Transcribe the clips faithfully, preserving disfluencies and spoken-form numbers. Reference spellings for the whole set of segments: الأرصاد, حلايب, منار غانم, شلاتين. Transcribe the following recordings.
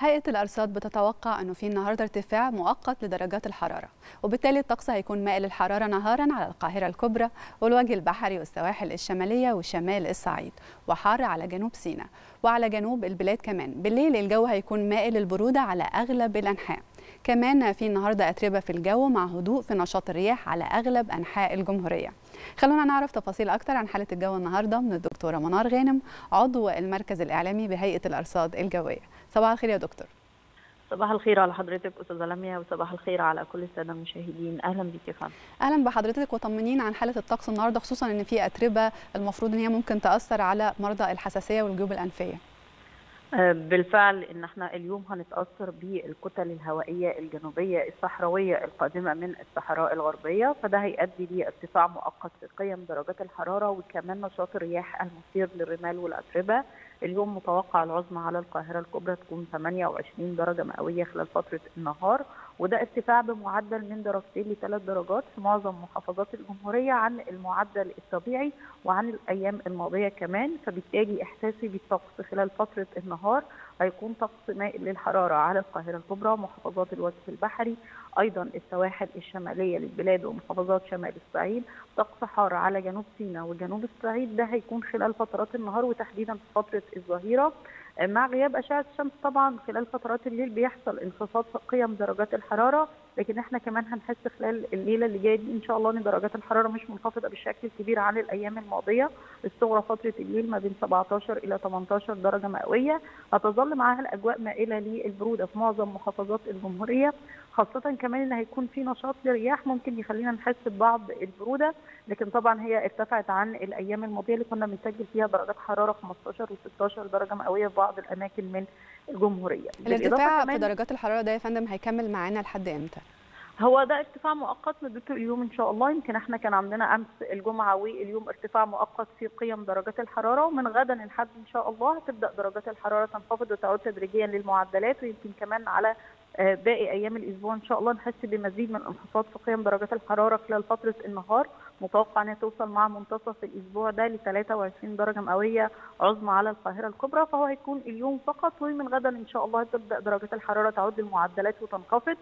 هيئة الأرصاد بتتوقع أنه في النهارده ارتفاع مؤقت لدرجات الحرارة، وبالتالي الطقس هيكون مائل الحرارة نهارا على القاهرة الكبرى والوجه البحري والسواحل الشمالية وشمال الصعيد، وحار على جنوب سيناء وعلى جنوب البلاد كمان. بالليل الجو هيكون مائل البرودة على أغلب الأنحاء. كمان في النهارده أتربة في الجو مع هدوء في نشاط الرياح على أغلب أنحاء الجمهورية. خلونا نعرف تفاصيل أكتر عن حالة الجو النهارده من الدكتورة منار غانم، عضو المركز الإعلامي بهيئة الأرصاد الجوية. صباح الخير يا دكتور. صباح الخير على حضرتك أستاذة لميا، وصباح الخير على كل السادة المشاهدين. أهلا بيك يا فندم. أهلا بحضرتك، وطمنين عن حالة الطقس النهارده، خصوصا إن في أتربة المفروض إن هي ممكن تأثر على مرضى الحساسية والجيوب الأنفية. بالفعل ان احنا اليوم هنتاثر بالكتل الهوائيه الجنوبيه الصحراويه القادمه من الصحراء الغربيه، فده هيؤدي لارتفاع مؤقت في قيم درجات الحراره وكمان نشاط الرياح المثير للرمال والاتربه. اليوم متوقع العظمى على القاهره الكبرى تكون ثمانية وعشرين درجه مئويه خلال فتره النهار، وده ارتفاع بمعدل من درجتين لثلاث درجات في معظم محافظات الجمهوريه عن المعدل الطبيعي وعن الايام الماضيه كمان. فبالتالي احساسي بالطقس خلال فتره النهار هيكون طقس مائل للحراره على القاهره الكبرى، محافظات الوجه البحري، ايضا السواحل الشماليه للبلاد ومحافظات شمال الصعيد، طقس حار على جنوب سيناء وجنوب الصعيد. ده هيكون خلال فترات النهار وتحديدا في فتره الظهيره مع غياب أشعة الشمس. طبعا خلال فترات الليل بيحصل انخفاض في قيم درجات الحرارة، لكن احنا كمان هنحس خلال الليلة اللي جاية دي إن شاء الله إن درجات الحرارة مش منخفضة بالشكل الكبير عن الأيام الماضية. الصغرى فترة الليل ما بين سبعتاشر إلى تمنتاشر درجة مئوية، هتظل معاها الأجواء مائلة للبرودة في معظم محافظات الجمهورية، خاصة كمان إن هيكون في نشاط للرياح ممكن يخلينا نحس ببعض البرودة، لكن طبعا هي ارتفعت عن الأيام الماضية اللي كنا بنسجل فيها درجات حرارة خمستاشر وستاشر درجة مئوية في بعض الأماكن من الجمهورية. الارتفاع في درجات الحرارة ده يا فندم هيكمل معانا لحد إمتى؟ هو ده ارتفاع مؤقت لدته اليوم ان شاء الله. يمكن احنا كان عندنا امس الجمعه واليوم ارتفاع مؤقت في قيم درجات الحراره، ومن غدا لحد ان شاء الله هتبدا درجات الحراره تنخفض وتعود تدريجيا للمعدلات، ويمكن كمان على باقي ايام الاسبوع ان شاء الله نحس بمزيد من الانخفاض في قيم درجات الحراره خلال فتره النهار. متوقع انها توصل مع منتصف الاسبوع ده ل ثلاثة وعشرين درجه مئويه عظمى على القاهره الكبرى، فهو هيكون اليوم فقط، ومن غدا ان شاء الله هتبدا درجات الحراره تعود للمعدلات وتنخفض.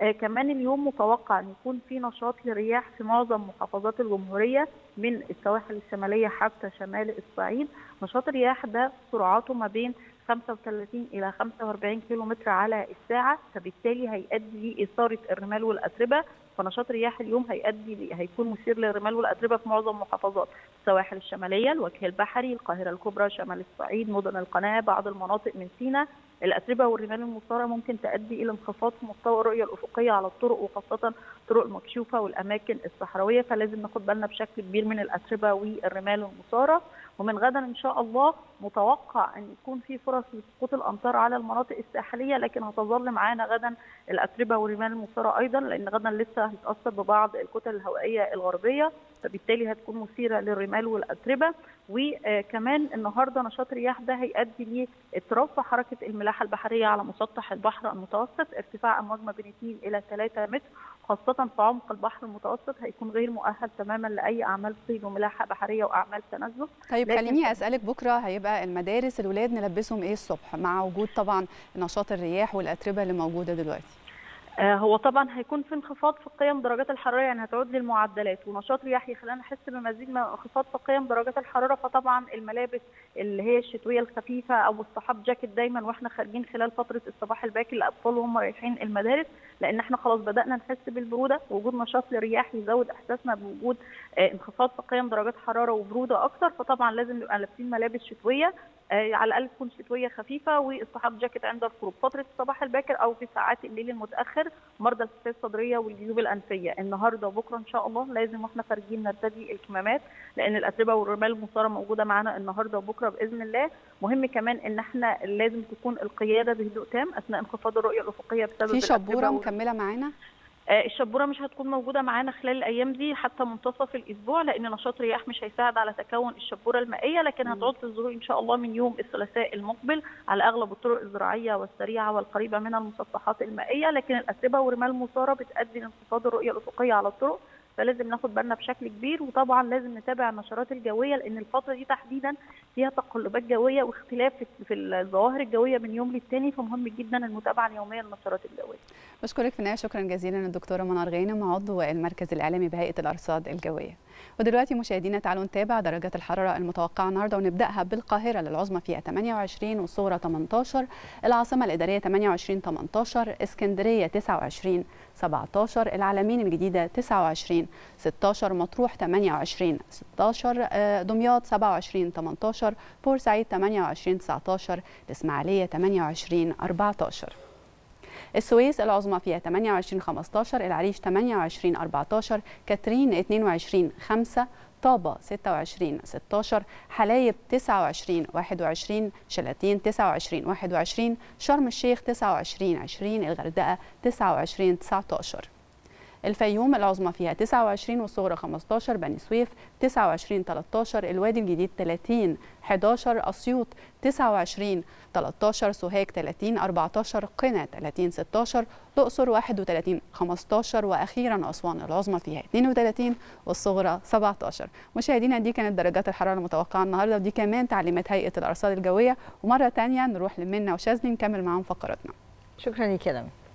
آه كمان اليوم متوقع ان يكون في نشاط للرياح في معظم محافظات الجمهوريه من السواحل الشماليه حتى شمال الصعيد. نشاط الرياح ده سرعاته ما بين خمسة وثلاثين الى خمسة وأربعين كيلومتر على الساعه، فبالتالي هيؤدي لاثاره الرمال والاتربه. فنشاط الرياح اليوم هيؤدي هيكون مثير للرمال والاتربه في معظم محافظات السواحل الشماليه، الوجه البحري، القاهره الكبرى، شمال الصعيد، مدن القناه، بعض المناطق من سيناء. الاتربه والرمال المثاره ممكن تؤدي الى انخفاض في مستوى الرؤيه الافقيه على الطرق، وخاصه الطرق المكشوفه والاماكن الصحراويه، فلازم ناخد بالنا بشكل كبير من الاتربه والرمال المثاره. ومن غدا ان شاء الله متوقع ان يكون في فرص لسقوط الامطار على المناطق الساحليه، لكن هتظل معانا غدا الاتربه والرمال المثاره ايضا، لان غدا لسه هتتاثر ببعض الكتل الهوائيه الغربيه، فبالتالي هتكون مثيره للرمال والاتربه. وكمان النهارده نشاط الرياح ده هيؤدي لاضطراب في حركه الملاحه البحريه على مسطح البحر المتوسط، ارتفاع امواج ما بين اتنين الى ثلاثة متر، خاصه في عمق البحر المتوسط هيكون غير مؤهل تماما لاي اعمال صيد وملاحه بحريه واعمال تنزل. طيب خليني اسالك، بكره هيبقى المدارس الولاد نلبسهم ايه الصبح مع وجود طبعا نشاط الرياح والاتربه اللي موجوده دلوقتي؟ هو طبعا هيكون في انخفاض في قيم درجات الحراره، يعني هتعود للمعدلات، ونشاط رياح يخلينا نحس بمزيد من انخفاض في قيم درجات الحراره. فطبعا الملابس اللي هي الشتويه الخفيفه او السحاب جاكيت دايما واحنا خارجين خلال فتره الصباح الباكر للاطفال وهم رايحين المدارس، لان احنا خلاص بدانا نحس بالبروده. وجود نشاط للرياح يزود احساسنا بوجود انخفاض في قيم درجات حراره وبروده اكتر، فطبعا لازم نبقى لابسين ملابس شتويه على الاقل تكون شتويه خفيفه، والسحاب جاكيت عند الخروج فتره الصباح الباكر او في ساعات الليل المتاخر. مرضى الحساسيه الصدريه والجيوب الانفيه النهارده وبكره ان شاء الله لازم واحنا خارجين نرتدي الكمامات، لان الاتربه والرمال المثاره موجوده معانا النهارده وبكره باذن الله. مهم كمان ان احنا لازم تكون القياده بهدوء تام اثناء انخفاض الرؤيه الافقيه بسبب في شبوره مكمله معانا. الشبوره مش هتكون موجوده معانا خلال الايام دي حتى منتصف الاسبوع، لان نشاط رياح مش هيساعد على تكون الشبوره المائيه، لكن هتعود للظهور ان شاء الله من يوم الثلاثاء المقبل على اغلب الطرق الزراعيه والسريعه والقريبه من المسطحات المائيه. لكن الاتربه والرمال المثاره بتؤدي لانخفاض الرؤيه الافقيه على الطرق، فلازم ناخد بالنا بشكل كبير. وطبعا لازم نتابع النشرات الجويه، لان الفتره دي تحديدا فيها تقلبات جويه واختلاف في الظواهر الجويه من يوم للتاني، فمهم جدا المتابعه اليوميه للنشرات الجويه. بشكرك في النهايه، شكرا جزيلا الدكتوره منار غانم عضو المركز الاعلامي بهيئه الارصاد الجويه. ودلوقتي مشاهدينا تعالوا نتابع درجات الحراره المتوقعه النهارده، ونبداها بالقاهره للعظمى فيها ثمانية وعشرين والصغرى ثمانية عشر، العاصمه الاداريه ثمانية وعشرين ثمانية عشر، اسكندريه تسعة وعشرين سبعة عشر، العلمين الجديده تسعة وعشرين ستة عشر، مطروح ثمانية وعشرين ستة عشر، دمياط سبعة وعشرين ثمانية عشر، بورسعيد ثمانية وعشرين تسعة عشر، الاسماعيليه ثمانية وعشرين أربعة عشر. السويس العظمى فيها ثمانية وعشرين خمسة عشر، العريش ثمانية وعشرين أربعة عشر، كاترين اثنين وعشرين خمسة، طابة ستة وعشرين ستة عشر، حلايب تسعة وعشرين واحد وعشرين، شلاتين تسعة وعشرين واحد وعشرين، شرم الشيخ تسعة وعشرين عشرين، الغردقة تسعة وعشرين تسعة عشر. الفيوم العظمى فيها تسعة وعشرين والصغرى خمسة عشر، بني سويف تسعة وعشرين ثلاثة عشر، الوادي الجديد ثلاثين أحد عشر، اسيوط تسعة وعشرين ثلاثة عشر، سوهاج ثلاثين أربعة عشر، قنا ثلاثين ستة عشر، الاقصر واحد وثلاثين خمسة عشر، واخيرا اسوان العظمى فيها اثنين وثلاثين والصغرى سبعة عشر. مشاهدينا دي كانت درجات الحراره المتوقعه النهارده، ودي كمان تعليمات هيئه الارصاد الجويه. ومره ثانيه نروح لمنى وشاذلي نكمل معاهم فقراتنا. شكرا لك يا دمي.